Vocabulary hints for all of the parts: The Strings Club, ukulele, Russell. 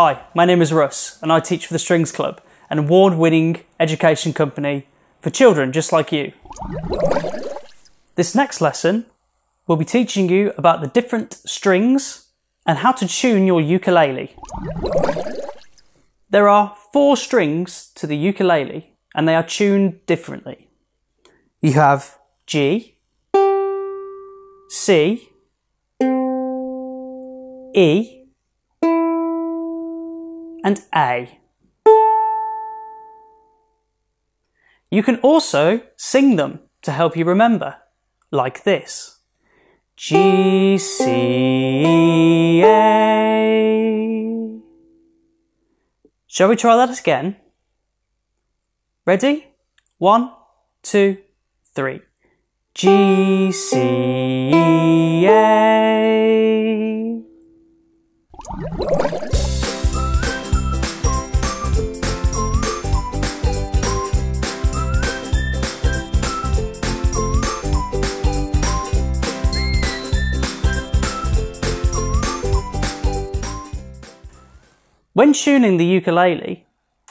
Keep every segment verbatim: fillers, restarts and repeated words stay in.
Hi, my name is Russ and I teach for The Strings Club, an award-winning education company for children just like you. This next lesson, we'll be teaching you about the different strings and how to tune your ukulele. There are four strings to the ukulele and they are tuned differently. You have G, C, E, and A. You can also sing them to help you remember, like this. G, C, A. Shall we try that again? Ready? One, two, three. G, C, A. When tuning the ukulele,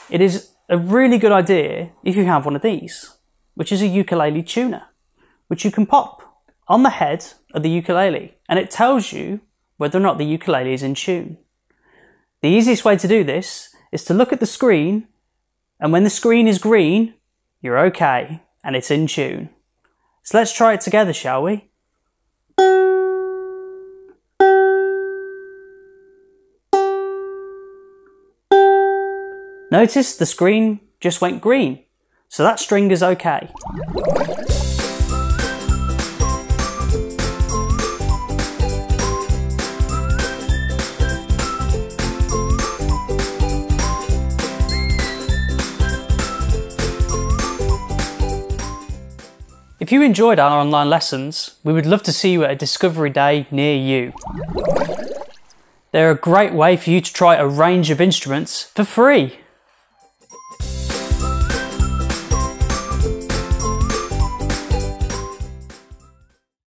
it is a really good idea if you have one of these, which is a ukulele tuner, which you can pop on the head of the ukulele, and it tells you whether or not the ukulele is in tune. The easiest way to do this is to look at the screen, and when the screen is green, you're okay, and it's in tune. So let's try it together, shall we? Notice the screen just went green, so that string is okay. If you enjoyed our online lessons, we would love to see you at a Discovery Day near you. They're a great way for you to try a range of instruments for free.